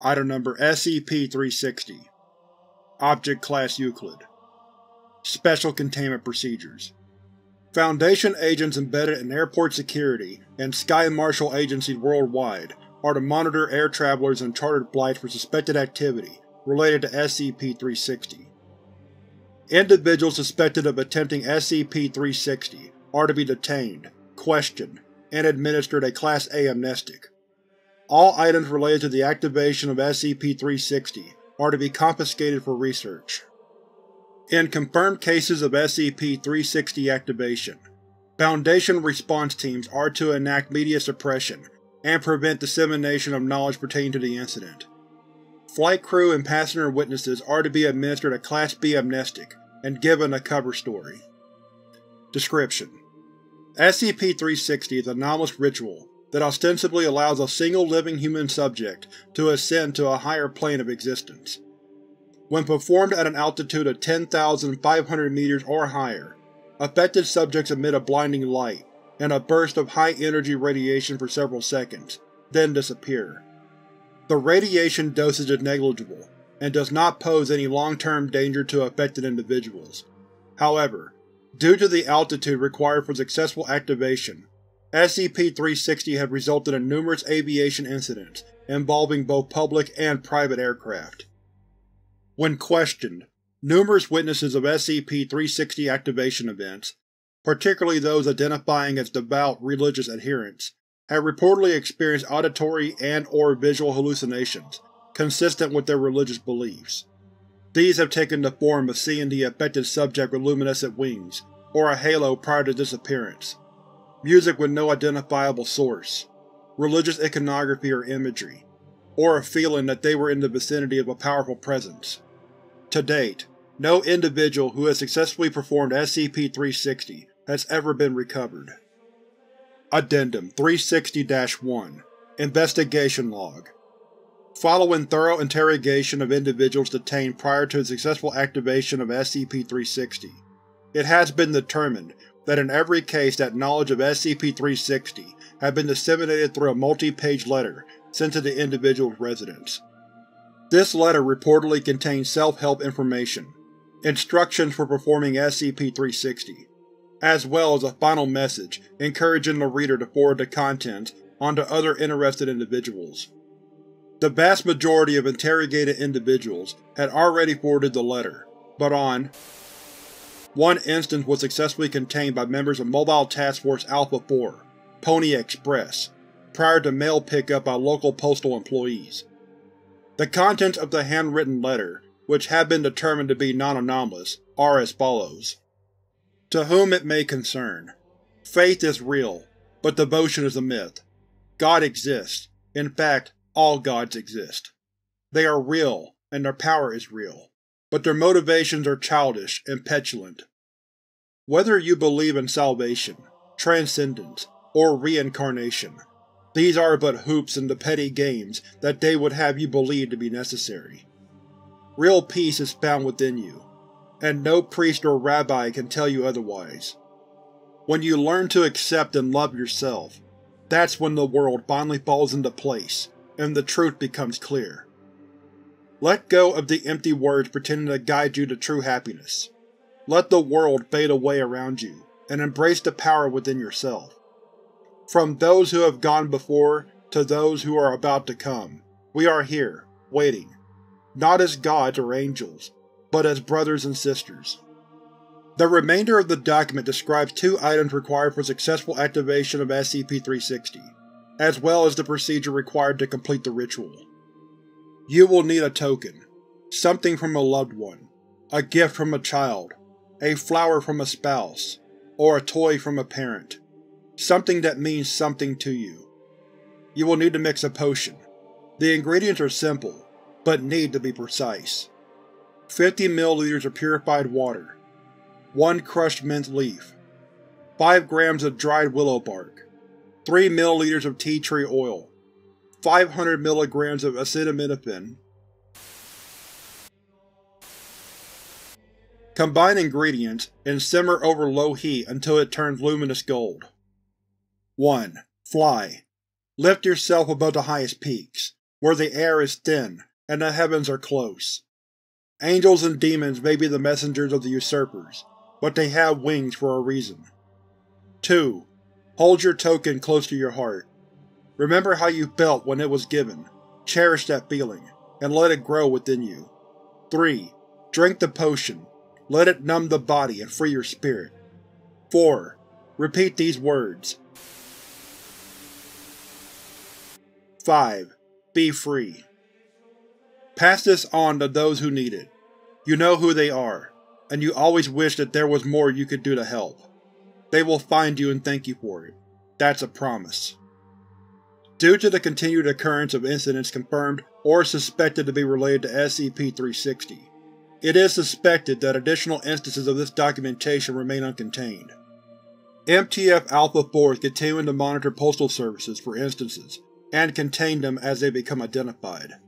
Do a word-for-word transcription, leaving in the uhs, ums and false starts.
Item number S C P three sixty. Object Class Euclid. Special Containment Procedures. Foundation agents embedded in airport security and Sky Marshal agencies worldwide are to monitor air travelers and chartered flights for suspected activity related to S C P three sixty. Individuals suspected of attempting S C P three sixty are to be detained, questioned, and administered a Class A amnestic. All items related to the activation of S C P three sixty are to be confiscated for research. In confirmed cases of S C P three sixty activation, Foundation response teams are to enact media suppression and prevent dissemination of knowledge pertaining to the incident. Flight crew and passenger witnesses are to be administered a Class B amnestic and given a cover story. Description: S C P three sixty is an anomalous ritual that ostensibly allows a single living human subject to ascend to a higher plane of existence. When performed at an altitude of ten thousand five hundred meters or higher, affected subjects emit a blinding light and a burst of high-energy radiation for several seconds, then disappear. The radiation dosage is negligible and does not pose any long-term danger to affected individuals. However, due to the altitude required for successful activation, S C P three sixty has resulted in numerous aviation incidents involving both public and private aircraft. When questioned, numerous witnesses of S C P three sixty activation events, particularly those identifying as devout religious adherents, have reportedly experienced auditory and/or visual hallucinations consistent with their religious beliefs. These have taken the form of seeing the affected subject with luminescent wings, or a halo prior to disappearance. Music with no identifiable source, religious iconography or imagery, or a feeling that they were in the vicinity of a powerful presence. To date, no individual who has successfully performed S C P three sixty has ever been recovered. Addendum three sixty dash one Investigation Log. Following thorough interrogation of individuals detained prior to the successful activation of S C P three sixty, it has been determined that in every case that knowledge of S C P three sixty had been disseminated through a multi-page letter sent to the individual's residence. This letter reportedly contains self-help information, instructions for performing S C P three sixty, as well as a final message encouraging the reader to forward the contents onto other interested individuals. The vast majority of interrogated individuals had already forwarded the letter, but on one instance was successfully contained by members of Mobile Task Force Alpha four, Pony Express, prior to mail pickup by local postal employees. The contents of the handwritten letter, which have been determined to be non-anomalous, are as follows. To whom it may concern, faith is real, but devotion is a myth. God exists. In fact, all gods exist. They are real, and their power is real, but their motivations are childish and petulant. Whether you believe in salvation, transcendence, or reincarnation, these are but hoops in the petty games that they would have you believe to be necessary. Real peace is found within you, and no priest or rabbi can tell you otherwise. When you learn to accept and love yourself, that's when the world finally falls into place and the truth becomes clear. Let go of the empty words pretending to guide you to true happiness. Let the world fade away around you, and embrace the power within yourself. From those who have gone before to those who are about to come, we are here, waiting, not as gods or angels, but as brothers and sisters. The remainder of the document describes two items required for successful activation of S C P three sixty, as well as the procedure required to complete the ritual. You will need a token, something from a loved one, a gift from a child, a flower from a spouse, or a toy from a parent. Something that means something to you. You will need to mix a potion. The ingredients are simple, but need to be precise. fifty milliliters of purified water, one crushed mint leaf, five grams of dried willow bark, three milliliters of tea tree oil, five hundred milligrams of acetaminophen. Combine ingredients and simmer over low heat until it turns luminous gold. one. Fly. Lift yourself above the highest peaks, where the air is thin and the heavens are close. Angels and demons may be the messengers of the usurpers, but they have wings for a reason. two. Hold your token close to your heart. Remember how you felt when it was given, cherish that feeling, and let it grow within you. three. Drink the potion, let it numb the body and free your spirit. four. Repeat these words. five. Be free. Pass this on to those who need it. You know who they are, and you always wish that there was more you could do to help. They will find you and thank you for it. That's a promise. Due to the continued occurrence of incidents confirmed or suspected to be related to S C P three sixty, it is suspected that additional instances of this documentation remain uncontained. M T F Alpha four is continuing to monitor postal services for instances and contain them as they become identified.